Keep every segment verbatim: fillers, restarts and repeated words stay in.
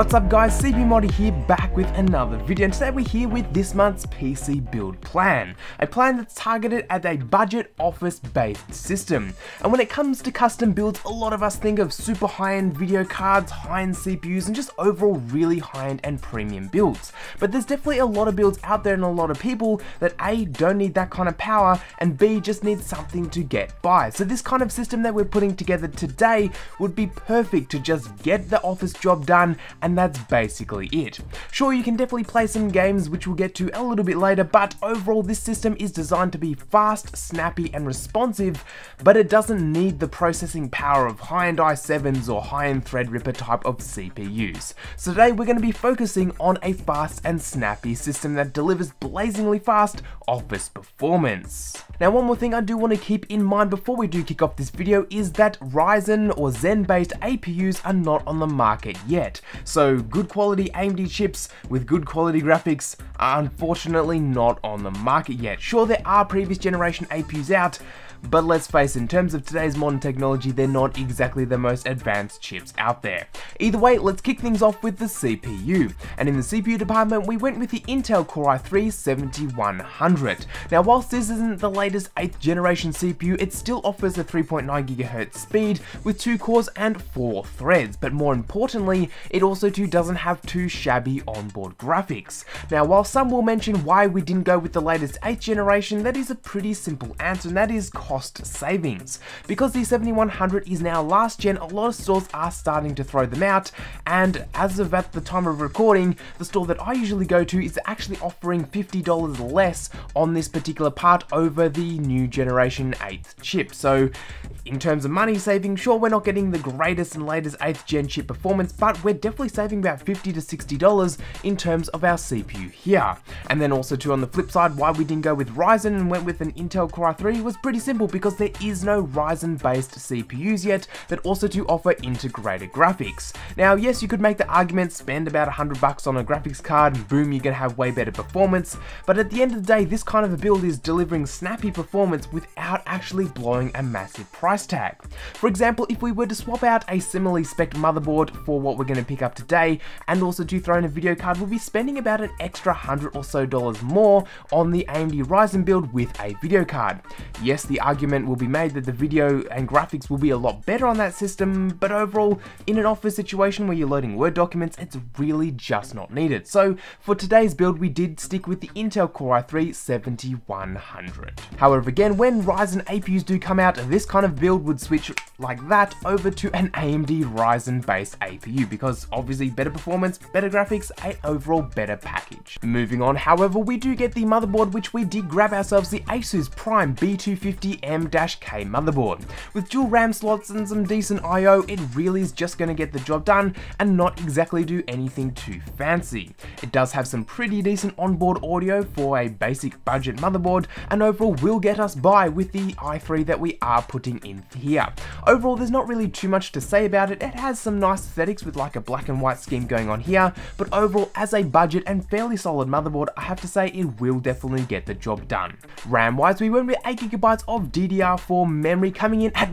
What's up guys, C P U Modder here, back with another video, and today we're here with this month's P C build plan. A plan that's targeted at a budget office-based system. And when it comes to custom builds, a lot of us think of super high-end video cards, high-end C P Us, and just overall really high-end and premium builds. But there's definitely a lot of builds out there and a lot of people that A, don't need that kind of power, and B, just need something to get by. So this kind of system that we're putting together today would be perfect to just get the office job done, and And that's basically it. Sure, you can definitely play some games, which we'll get to a little bit later, but overall this system is designed to be fast, snappy and responsive, but it doesn't need the processing power of high-end i sevens or high-end Threadripper type of C P Us. So today we're going to be focusing on a fast and snappy system that delivers blazingly fast office performance. Now, one more thing I do want to keep in mind before we do kick off this video is that Ryzen or Zen based A P Us are not on the market yet. So So good quality A M D chips with good quality graphics are unfortunately not on the market yet. Sure, there are previous generation A P Us out, but let's face it, in terms of today's modern technology, they're not exactly the most advanced chips out there. Either way, let's kick things off with the C P U. And in the C P U department, we went with the Intel Core i three seventy-one hundred. Now, whilst this isn't the latest eighth generation C P U, it still offers a three point nine gigahertz speed with two cores and four threads. But more importantly, it also too doesn't have too shabby onboard graphics. Now, while some will mention why we didn't go with the latest eighth generation, that is a pretty simple answer, and that is cost savings. Because the seventy-one hundred is now last gen, a lot of stores are starting to throw them out, and as of at the time of recording, the store that I usually go to is actually offering fifty dollars less on this particular part over the new generation eighth chip. So in terms of money saving, sure, we're not getting the greatest and latest eighth gen chip performance, but we're definitely saving about fifty to sixty dollars in terms of our C P U here. And then also too, on the flip side, why we didn't go with Ryzen and went with an Intel Core i three was pretty simple, because there is no Ryzen based C P Us yet that also do offer integrated graphics. Now, yes, you could make the argument, spend about a hundred bucks on a graphics card and boom, you're gonna have way better performance, but at the end of the day, this kind of a build is delivering snappy performance without actually blowing a massive price tag. For example, if we were to swap out a similarly spec'd motherboard for what we're gonna pick up today, and also to throw in a video card, we'll be spending about an extra hundred or so dollars more on the A M D Ryzen build with a video card. Yes, the argument will be made that the video and graphics will be a lot better on that system, but overall, in an office situation where you're loading Word documents, it's really just not needed. So for today's build, we did stick with the Intel Core i three seventy-one hundred. However, again, when Ryzen A P Us do come out, this kind of build would switch like that over to an A M D Ryzen based A P U, because obviously better performance, better graphics, a overall better package. Moving on, however, we do get the motherboard, which we did grab ourselves the Asus Prime B two fifty M K motherboard. With dual RAM slots and some decent I O, it really is just going to get the job done and not exactly do anything too fancy. It does have some pretty decent onboard audio for a basic budget motherboard, and overall will get us by with the i three that we are putting in here. Overall, there's not really too much to say about it. It has some nice aesthetics with like a black and white scheme going on here, but overall, as a budget and fairly solid motherboard, I have to say it will definitely get the job done. RAM wise, we went with eight gigabytes of D D R four memory, coming in at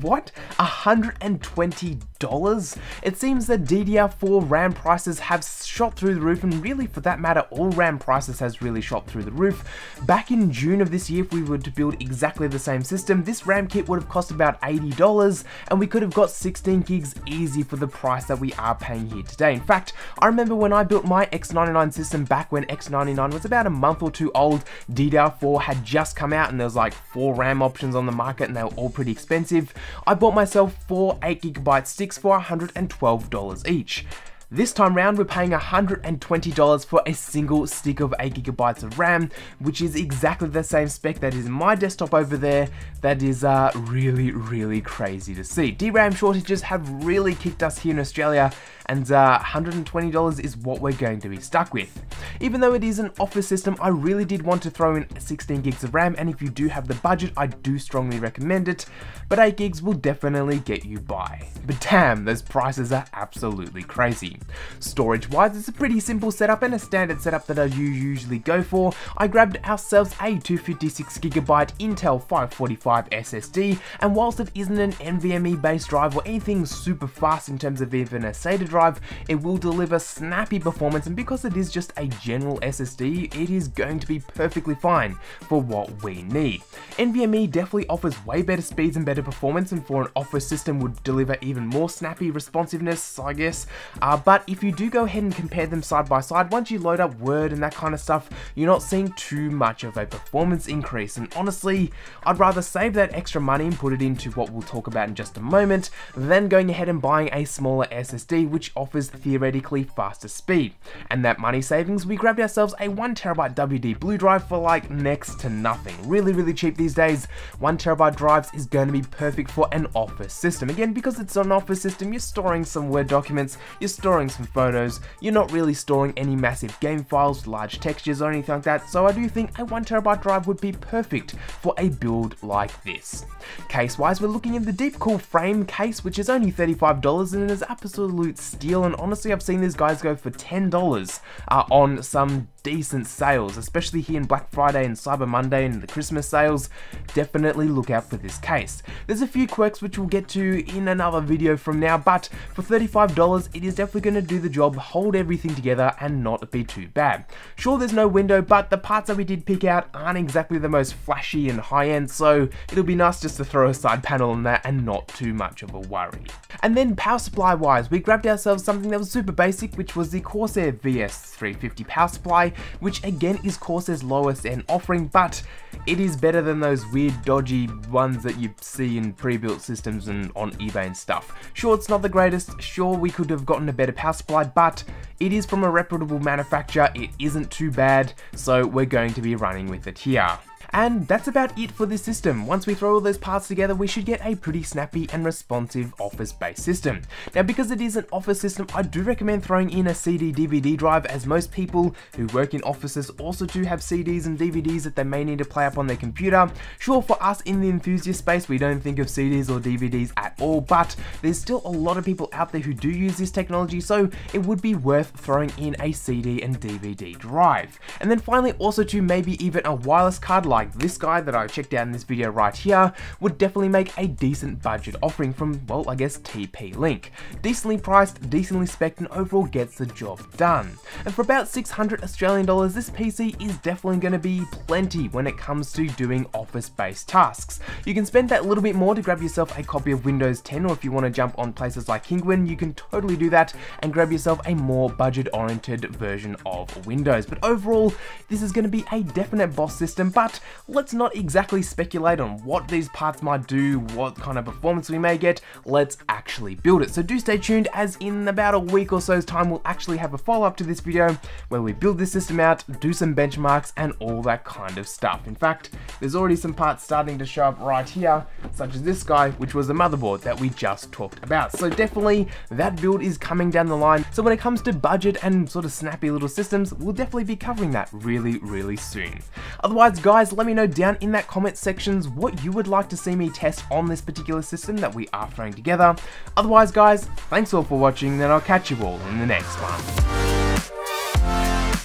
what, a hundred and twenty dollars? It seems that D D R four RAM prices have shot through the roof, and really for that matter, all RAM prices has really shot through the roof. Back in June of this year, if we were to build exactly the same system, this RAM kit would have cost about eighty dollars, and we could have got sixteen gigs easy for the price that we are paying here today. In fact, I remember when I built my X ninety-nine system back when X ninety-nine was about a month or two old, D D R four had just come out and there was like four RAM options on the market and they were all pretty expensive. I bought myself four eight gigabyte sticks for a hundred and twelve dollars each. This time round, we're paying a hundred and twenty dollars for a single stick of eight gigabytes of RAM, which is exactly the same spec that is my desktop over there. That is uh, really, really crazy to see. D RAM shortages have really kicked us here in Australia, and uh, a hundred and twenty dollars is what we're going to be stuck with. Even though it is an office system, I really did want to throw in sixteen gigs of RAM, and if you do have the budget, I do strongly recommend it, but eight gigs will definitely get you by. But damn, those prices are absolutely crazy. P C. Storage wise, it's a pretty simple setup and a standard setup that I usually go for. I grabbed ourselves a two hundred fifty-six gigabyte Intel five forty-five S S D, and whilst it isn't an NVMe based drive or anything super fast in terms of even a SATA drive, it will deliver snappy performance, and because it is just a general S S D, it is going to be perfectly fine for what we need. NVMe definitely offers way better speeds and better performance, and for an office system would deliver even more snappy responsiveness, I guess. Uh, but if you do go ahead and compare them side by side, once you load up Word and that kind of stuff, you're not seeing too much of a performance increase. And honestly, I'd rather save that extra money and put it into what we'll talk about in just a moment, than going ahead and buying a smaller S S D which offers theoretically faster speed. And that money savings, we grabbed ourselves a one terabyte W D Blue drive for like next to nothing. Really, really cheap these days. one terabyte drives is going to be perfect for an office system. Again, because it's an office system, you're storing some Word documents, you're storing some photos, you're not really storing any massive game files, large textures or anything like that, so I do think a one terabyte drive would be perfect for a build like this. Case-wise, we're looking at the Deepcool frame case, which is only thirty-five dollars and it is absolute steal, and honestly I've seen these guys go for ten dollars uh, on some decent sales, especially here in Black Friday and Cyber Monday and the Christmas sales. Definitely look out for this case. There's a few quirks which we'll get to in another video from now, but for thirty-five dollars it is definitely going to do the job, hold everything together and not be too bad. Sure, there's no window, but the parts that we did pick out aren't exactly the most flashy and high end, so it'll be nice just to throw a side panel on that and not too much of a worry. And then power supply wise, we grabbed ourselves something that was super basic, which was the Corsair V S three fifty power supply, which again is Corsair's lowest end offering, but it is better than those weird dodgy ones that you see in pre-built systems and on eBay and stuff. Sure, it's not the greatest, sure we could have gotten a better power supply, but it is from a reputable manufacturer, it isn't too bad, so we're going to be running with it here. And that's about it for this system. Once we throw all those parts together, we should get a pretty snappy and responsive office-based system. Now, because it is an office system, I do recommend throwing in a C D D V D drive, as most people who work in offices also do have C Ds and D V Ds that they may need to play up on their computer. Sure, for us in the enthusiast space, we don't think of C Ds or D V Ds at all, but there's still a lot of people out there who do use this technology, so it would be worth throwing in a C D and D V D drive. And then finally, also to maybe even a wireless card like this guy that I checked out in this video right here would definitely make a decent budget offering from, well, I guess T P-Link. Decently priced, decently spec'd, and overall gets the job done. And for about six hundred Australian dollars, this P C is definitely going to be plenty when it comes to doing office-based tasks. You can spend that little bit more to grab yourself a copy of Windows ten, or if you want to jump on places like Kinguin, you can totally do that and grab yourself a more budget-oriented version of Windows. But overall, this is going to be a definite boss system, but let's not exactly speculate on what these parts might do, what kind of performance we may get. Let's actually build it. So do stay tuned, as in about a week or so's time we'll actually have a follow-up to this video where we build this system out, do some benchmarks and all that kind of stuff. In fact, there's already some parts starting to show up right here, such as this guy, which was the motherboard that we just talked about. So definitely that build is coming down the line. So when it comes to budget and sort of snappy little systems, we'll definitely be covering that really, really soon. Otherwise, guys, let Let me know down in that comment sections what you would like to see me test on this particular system that we are throwing together. Otherwise, guys, thanks all for watching, and I'll catch you all in the next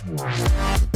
one.